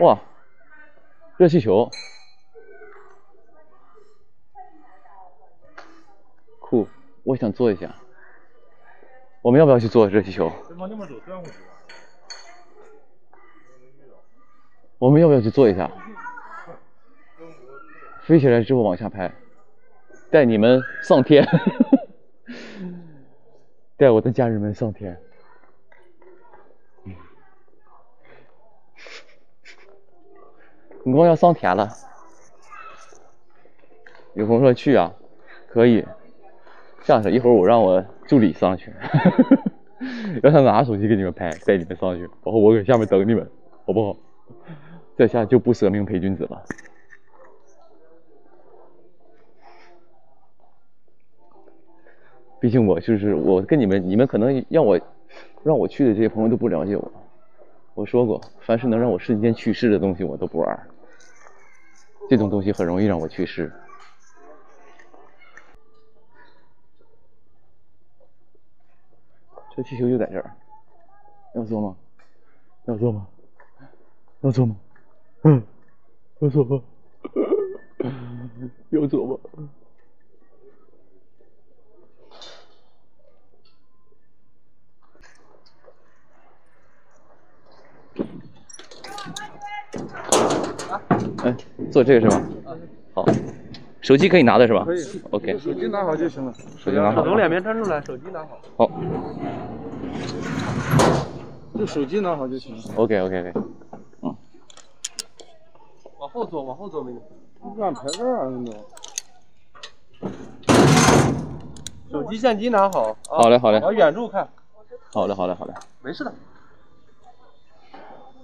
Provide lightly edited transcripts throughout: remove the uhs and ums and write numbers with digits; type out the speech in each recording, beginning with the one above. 哇，热气球，酷！我也想坐一下。我们要不要去坐热气球？我们要不要去坐一下？飞起来之后往下拍，带你们上天，带我的家人们上天。 你光要上天了，有朋友说去啊，可以。这样式，一会儿我让我助理上去，让他拿手机给你们拍，带你们上去，然后我搁下面等你们，好不好？在下就不舍命陪君子了。毕竟我就是我跟你们，你们可能让我去的这些朋友都不了解我。我说过，凡是能让我瞬间去世的东西，我都不玩。 这种东西很容易让我去世。这气球就在这儿，要坐吗？要坐吗？要坐吗？嗯，要坐吗？要坐吗？哎，做这个是吧？好，手机可以拿的是吧？可以。OK， 手机拿好就行了。手机拿好。从脸面伸出来，手机拿好。好。就手机拿好就行了。OK。嗯。往后坐，往后坐，妹妹。乱排位啊，兄弟。手机、相机拿好。好嘞。往远处看。好嘞。没事的。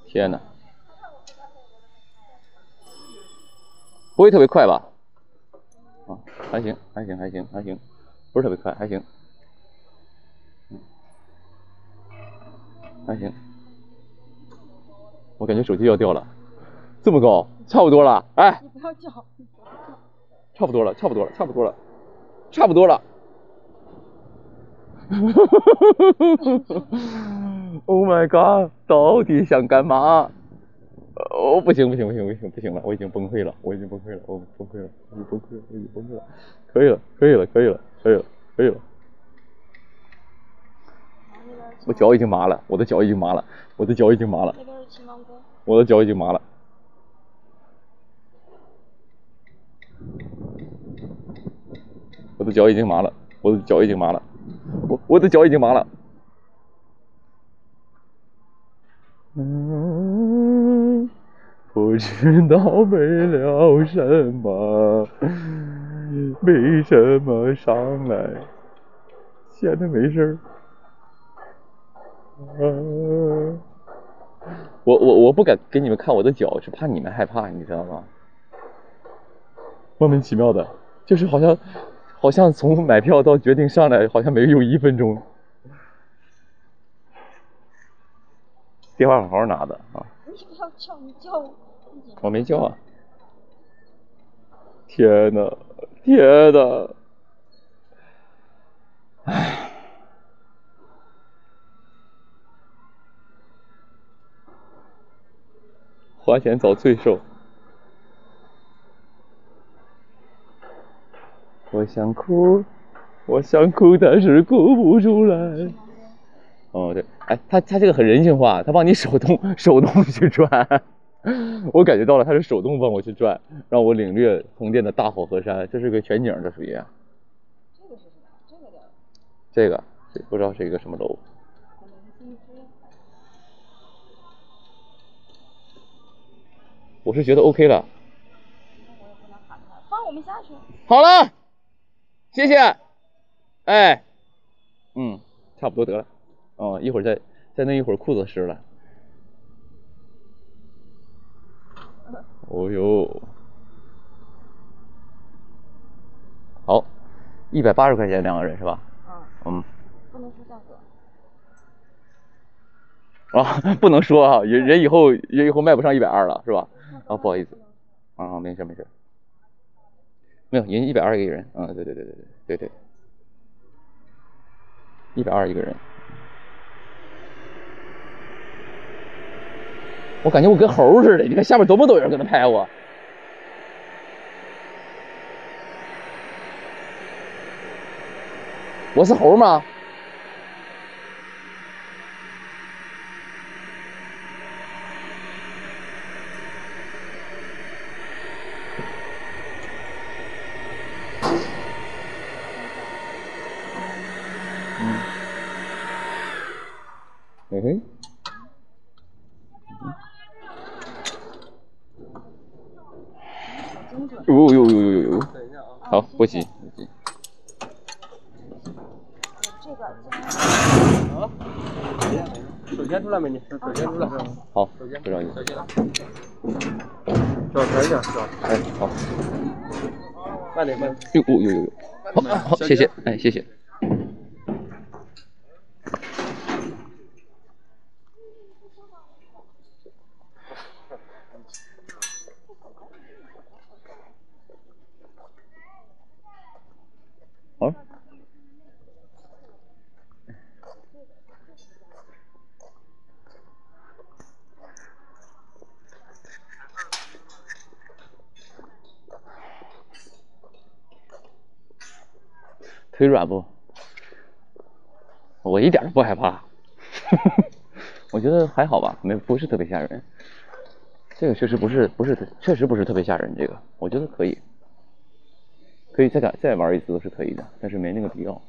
天哪！ 不会特别快吧？啊，还行，不是特别快，还行，嗯，还行。我感觉手机要掉了，这么高，差不多了，哎，你不要叫，差不多了。Oh my god， 到底想干嘛？ 哦，不行了，我已经崩溃了，可以了，我的脚已经麻了，我的脚已经麻了，不知道为了什么，为什么上来闲得没事儿、啊。我不敢给你们看我的脚，是怕你们害怕，你知道吗？莫名其妙的，就是好像从买票到决定上来，好像没有1分钟。电话好好拿的啊。 你不要叫，你叫我。我没叫啊！天哪！唉，花钱找罪受。我想哭，但是哭不出来。 哦对，哎，他这个很人性化，他帮你手动去转，我感觉到了，他是手动帮我去转，让我领略横店的大好河山，这是个全景，这属于。这个是什么？这个不知道是一个什么楼。我是觉得 OK 了。放我们下去。好了，谢谢。哎，嗯，差不多得了。 哦，一会儿再那一会儿裤子湿了。哦呦，好，180块钱两个人是吧？嗯。不能说价格。啊，不能说啊，人以后卖不上120了是吧？啊，不好意思。啊，没事。没有，人120一个人。嗯，对。120一个人。我感觉我跟猴似的，你看下面多么多人跟他拍我。我是猴吗？嘿嘿。呦！好，不急不急。这个。好，手牵出来没你？手牵出来。好，不让你。小心了。小心点，小心。哎，好。慢点，慢点。呦！好，谢谢，哎，谢谢。 好，腿软不？我一点都不害怕，我觉得还好吧，不是特别吓人。这个确实不是特别吓人，这个我觉得可以。可以再玩一次都是可以的，但是没那个必要。